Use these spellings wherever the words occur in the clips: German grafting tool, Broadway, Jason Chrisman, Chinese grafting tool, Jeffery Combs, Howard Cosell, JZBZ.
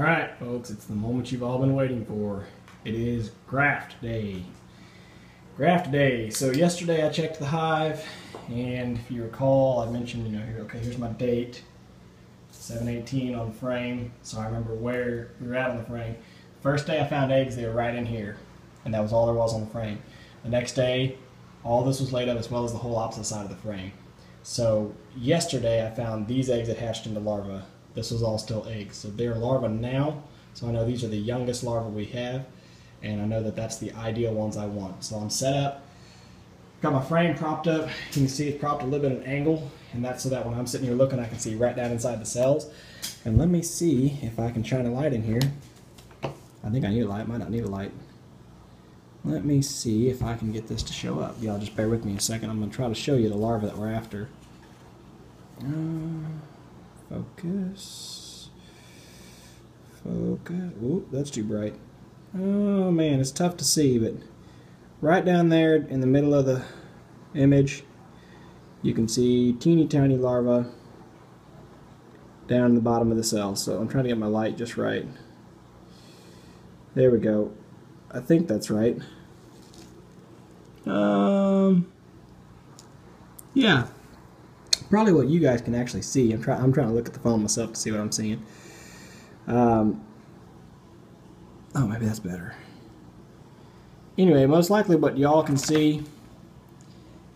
Alright folks, it's the moment you've all been waiting for. It is graft day. Graft day. So yesterday I checked the hive, and if you recall I mentioned, here's my date, 7/18 on the frame, so I remember where we were at on the frame. First day I found eggs, they were right in here, and that was all there was on the frame. The next day all this was laid up, as well as the whole opposite side of the frame. So yesterday I found these eggs that hatched into larvae. This was all still eggs, so they're larvae now, so I know these are the youngest larvae we have, and I know that that's the ideal ones I want. So I'm set up, got my frame propped up, you can see it's propped a little bit at an angle, and that's so that when I'm sitting here looking I can see right down inside the cells. And let me see if I can shine a light in here. I think I need a light, might not need a light. Let me see if I can get this to show up. Y'all just bear with me a second, I'm going to try to show you the larvae that we're after. Focus. Oop, that's too bright. Oh man, it's tough to see, but right down there in the middle of the image, you can see teeny tiny larvae down in the bottom of the cell. So I'm trying to get my light just right. There we go. I think that's right. Yeah. Probably what you guys can actually see. I'm trying to look at the phone myself to see what I'm seeing. Oh, maybe that's better. Anyway, most likely what y'all can see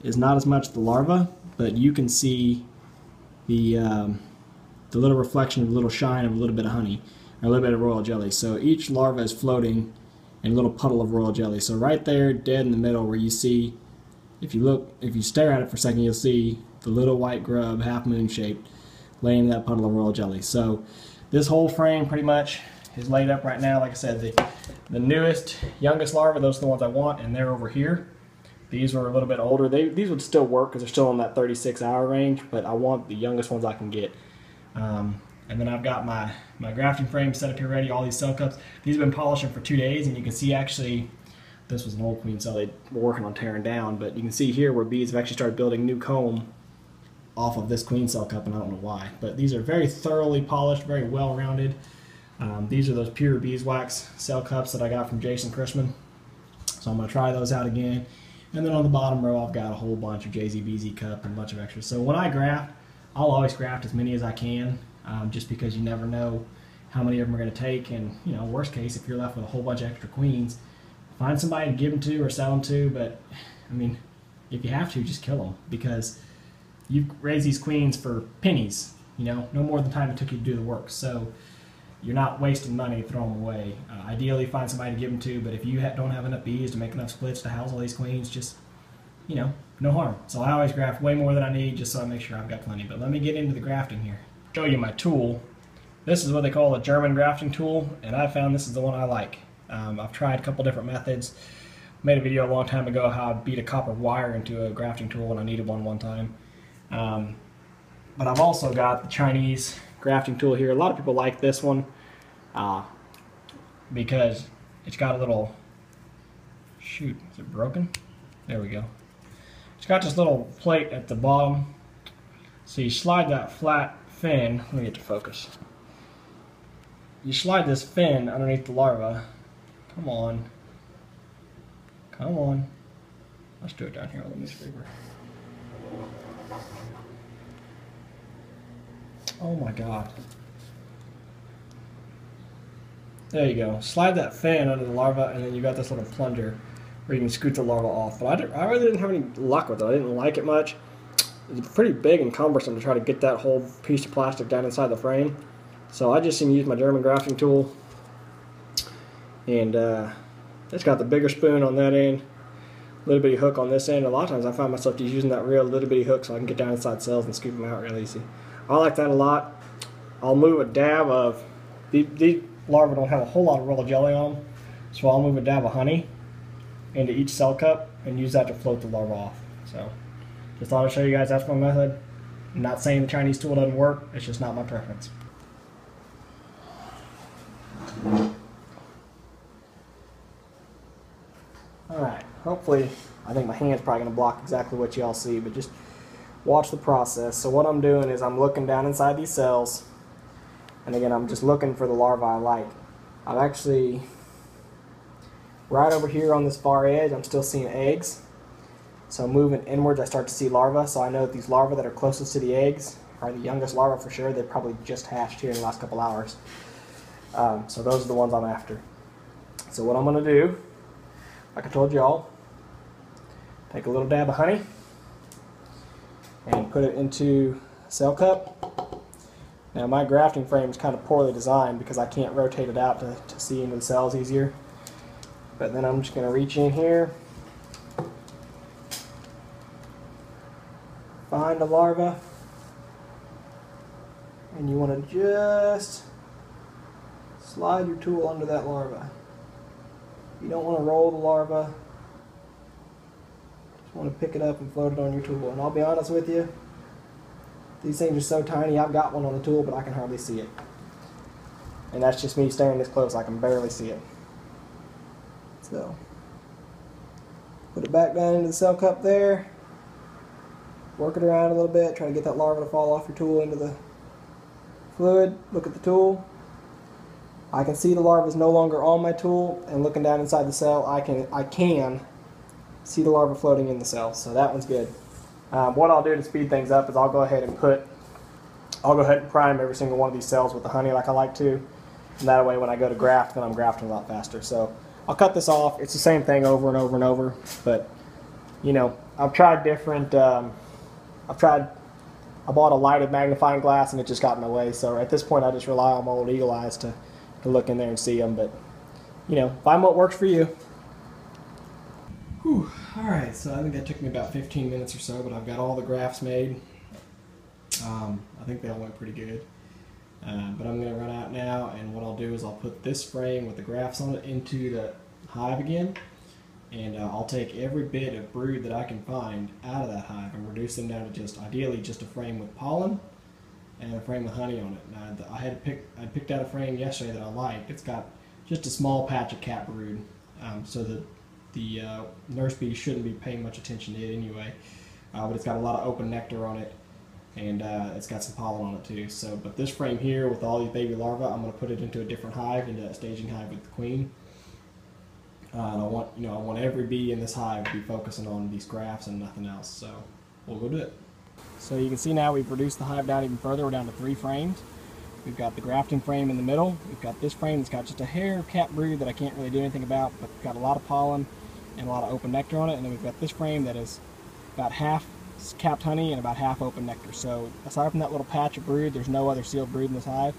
is not as much the larva, but you can see the little reflection, the little shine of a little bit of honey, or a little bit of royal jelly. So each larva is floating in a little puddle of royal jelly. So right there, dead in the middle, where you see, if you stare at it for a second, you'll see the little white grub, half moon shaped, laying in that puddle of royal jelly. So this whole frame pretty much is laid up right now. Like I said, the newest, youngest larvae, those are the ones I want, and they're over here. These were a little bit older. These would still work because they're still in that 36-hour range, but I want the youngest ones I can get. And then I've got my grafting frame set up here ready, all these cell cups. These have been polishing for 2 days, and you can see actually, this was an old queen cell they were working on tearing down, but you can see here where bees have actually started building new comb off of this queen cell cup, and I don't know why, but these are very thoroughly polished, very well rounded. These are those pure beeswax cell cups that I got from Jason Chrisman, so I'm going to try those out again. And then on the bottom row I've got a whole bunch of JZBZ cup and a bunch of extras. So when I graft, I'll always graft as many as I can, just because you never know how many of them are going to take, and worst case, if you're left with a whole bunch of extra queens, find somebody to give them to or sell them to. But I mean, if you have to, just kill them, because you raise these queens for pennies, no more than time it took you to do the work. So you're not wasting money, throw them away. Ideally, find somebody to give them to, but if you don't have enough bees to make enough splits to house all these queens, just, no harm. So I always graft way more than I need, just so I make sure I've got plenty. But let me get into the grafting here. Show you my tool. This is what they call a German grafting tool, and I found this is the one I like. I've tried a couple different methods. Made a video a long time ago how I beat a copper wire into a grafting tool when I needed one time. But I've also got the Chinese grafting tool here. A lot of people like this one because it's got a little, shoot, is it broken? There we go. It's got this little plate at the bottom. So you slide that flat fin, let me get to focus. You slide this fin underneath the larva. Come on. Come on. Let's do it down here on this paper. Oh my god. There you go. Slide that fan under the larva, and then you got this little plunger where you can scoot the larva off. But I really didn't have any luck with it. I didn't like it much. It's pretty big and cumbersome to try to get that whole piece of plastic down inside the frame. So I just seem to use my German grafting tool. And it's got the bigger spoon on that end, little bitty hook on this end. A lot of times I find myself just using that real little bitty hook so I can get down inside cells and scoop them out real easy. I like that a lot. I'll move a dab of, these larvae don't have a whole lot of royal jelly on them, so I'll move a dab of honey into each cell cup and use that to float the larvae off. So just thought I'd show you guys that's my method. I'm not saying the Chinese tool doesn't work, it's just not my preference. Alright, hopefully, I think my hand's probably going to block exactly what y'all see, but just watch the process. So what I'm doing is I'm looking down inside these cells, And again, I'm just looking for the larvae I like. I'm actually right over here on this far edge, I'm still seeing eggs. So moving inwards, I start to see larvae. So I know that these larvae that are closest to the eggs are the youngest larvae for sure. They probably just hatched here in the last couple hours. So those are the ones I'm after. So what I'm going to do, like I told y'all, take a little dab of honey and put it into a cell cup. Now my grafting frame is kind of poorly designed because I can't rotate it out to see into the cells easier. But then I'm just going to reach in here, find a larva, and you want to just slide your tool under that larva. You don't want to roll the larva. Just want to pick it up and float it on your tool. And I'll be honest with you, these things are so tiny. I've got one on the tool, but I can hardly see it. And that's just me staring this close. I can barely see it. So put it back down into the cell cup there. Work it around a little bit. Try to get that larva to fall off your tool into the fluid. Look at the tool. I can see the larva is no longer on my tool, and looking down inside the cell, I can see the larva floating in the cell. So that one's good. What I'll do to speed things up is I'll go ahead and prime every single one of these cells with the honey like I like to, and that way when I go to graft, then I'm grafting a lot faster. So I'll cut this off. It's the same thing over and over and over, but you know, I've tried different. I bought a lighted magnifying glass, and it just got in my way. So at this point, I just rely on my old eagle eyes to look in there and see them, but you know, find what works for you. Whew. All right, so I think that took me about 15 minutes or so, but I've got all the grafts made. I think they all went pretty good, but I'm gonna run out now, and what I'll do is I'll put this frame with the grafts on it into the hive again, and I'll take every bit of brood that I can find out of that hive and reduce them down to just, ideally, just a frame with pollen and a frame with honey on it. Now, I picked out a frame yesterday that I liked. It's got just a small patch of cat brood, so that the nurse bees shouldn't be paying much attention to it anyway. But it's got a lot of open nectar on it, and it's got some pollen on it too. So, but this frame here with all these baby larvae, I'm going to put it into a different hive, into a staging hive with the queen. And I want every bee in this hive to be focusing on these grafts and nothing else. So, we'll go do it. So you can see now we've reduced the hive down even further. We're down to 3 frames. We've got the grafting frame in the middle. We've got this frame that's got just a hair of cat brood that I can't really do anything about, but we've got a lot of pollen and a lot of open nectar on it. And then we've got this frame that is about half capped honey and about half open nectar. So aside from that little patch of brood, there's no other sealed brood in this hive.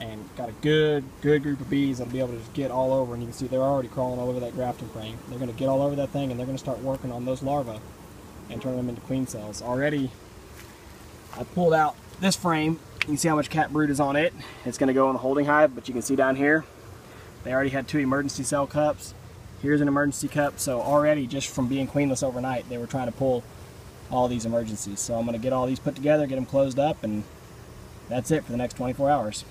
And we've got a good group of bees that'll be able to just get all over. And you can see they're already crawling all over that grafting frame. They're gonna get all over that thing, and they're gonna start working on those larvae and turn them into queen cells. Already, I pulled out this frame. You can see how much cat brood is on it. It's going to go in the holding hive, but you can see down here, they already had 2 emergency cell cups. Here's an emergency cup. So already, just from being queenless overnight, they were trying to pull all these emergencies. So I'm going to get all these put together, get them closed up, and that's it for the next 24 hours.